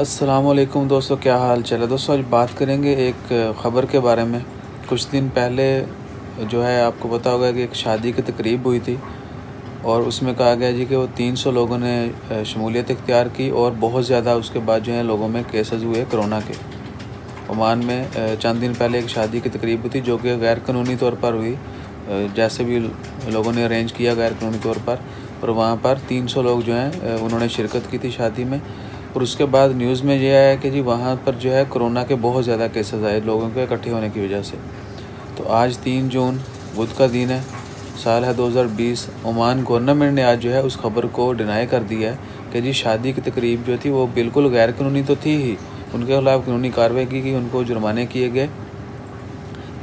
अस्सलामुअलैकुम दोस्तों, क्या हाल चाल है दोस्तों। आज बात करेंगे एक ख़बर के बारे में। कुछ दिन पहले जो है आपको पता होगा कि एक शादी की तकरीब हुई थी और उसमें कहा गया जी कि वो 300 लोगों ने शमूलियत इख्तियार की और बहुत ज़्यादा उसके बाद जो है लोगों में केसेस हुए कोरोना के। ओमान में चंद दिन पहले एक शादी की तकरीब हुई थी जो कि गैर कानूनी तौर पर हुई, जैसे भी लोगों ने अरेंज किया गैर कानूनी तौर पर, और वहाँ पर 300 लोग जो हैं उन्होंने शिरकत की थी शादी में। और उसके बाद न्यूज़ में यह आया कि जी वहाँ पर जो है कोरोना के बहुत ज़्यादा केसेस आए लोगों के इकट्ठे होने की वजह से। तो आज 3 जून बुध का दिन है, साल है 2020। ओमान गवर्नमेंट ने आज जो है उस खबर को डिनाई कर दिया है कि जी शादी की तकरीब जो थी वो बिल्कुल गैर कानूनी तो थी ही, उनके खिलाफ कानूनी कार्रवाई की गई, उनको जुर्माने किए गए।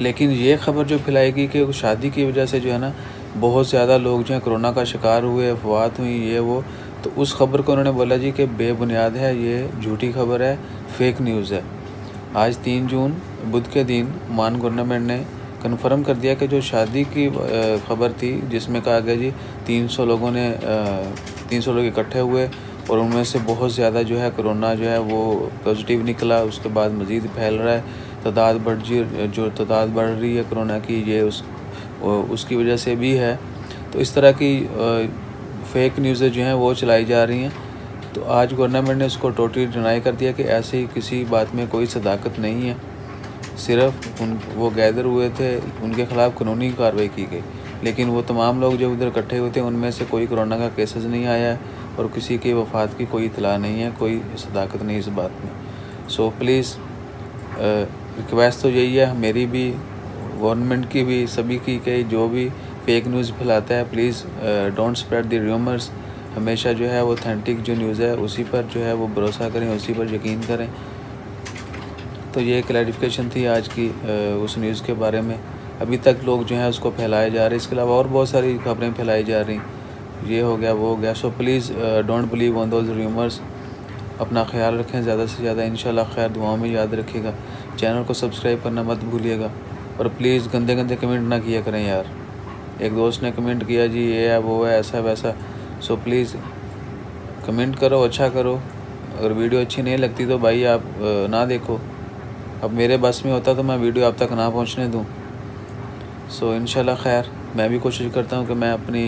लेकिन ये खबर जो फैलाई गई कि शादी की वजह से जो है ना बहुत ज़्यादा लोग जो है कोरोना का शिकार हुए, अफवाह हुई ये वो, तो उस खबर को उन्होंने बोला जी कि बेबुनियाद है, ये झूठी खबर है, फेक न्यूज़ है। आज 3 जून बुध के दिन ओमान गवर्नमेंट ने कन्फर्म कर दिया कि जो शादी की खबर थी जिसमें कहा गया जी 300 लोगों ने 300 लोग इकट्ठे हुए और उनमें से बहुत ज़्यादा जो है कोरोना जो है वो पॉजिटिव निकला, उसके बाद मज़ीद फैल रहा है, तादाद बढ़ रही है कोरोना की, ये उसकी वजह से भी है। तो इस तरह की फेक न्यूज़ें जो हैं वो चलाई जा रही हैं। तो आज गवर्नमेंट ने उसको टोटली डिनाई कर दिया कि ऐसी किसी बात में कोई सदाकत नहीं है, सिर्फ वो गैदर हुए थे, उनके खिलाफ कानूनी कार्रवाई की गई। लेकिन वो तमाम लोग जो उधर इकट्ठे हुए थे उनमें से कोई कोरोना का केसेस नहीं आया और किसी की वफात की कोई इतला नहीं है, कोई सदाकत नहीं इस बात में। सो प्लीज़ रिक्वेस्ट तो यही है मेरी भी, गवर्नमेंट की भी, सभी की, कई जो भी फेक न्यूज़ फैलाता है please don't spread the rumours. हमेशा जो है वो ऑथेंटिक जो न्यूज़ है उसी पर जो है वो भरोसा करें, उसी पर यकीन करें। तो ये क्लैरिफिकेशन थी आज की उस न्यूज़ के बारे में। अभी तक लोग जो है उसको फैलाए जा रहे, इसके अलावा और बहुत सारी खबरें फैलाई जा रही, ये हो गया वो हो गया। So please don't believe on those rumours. अपना ख्याल रखें ज़्यादा से ज़्यादा, इंशाल्लाह खैर, दुआओं में याद रखिएगा। चैनल को सब्सक्राइब करना मत भूलिएगा और प्लीज़ गंदे गंदे कमेंट ना किया करें यार। एक दोस्त ने कमेंट किया जी ये है वो है ऐसा वैसा। सो प्लीज़ कमेंट करो, अच्छा करो। अगर वीडियो अच्छी नहीं लगती तो भाई आप ना देखो। अब मेरे बस में होता तो मैं वीडियो आप तक ना पहुंचने दूं। सो इंशाल्लाह खैर, मैं भी कोशिश करता हूं कि मैं अपनी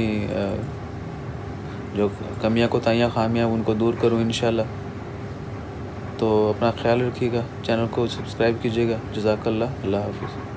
जो कमियां कोताहियां खामियां उनको दूर करूं इंशाल्लाह। तो अपना ख्याल रखिएगा, चैनल को सब्सक्राइब कीजिएगा। जज़ाकल्लाह, अल्लाह हाफ़िज़।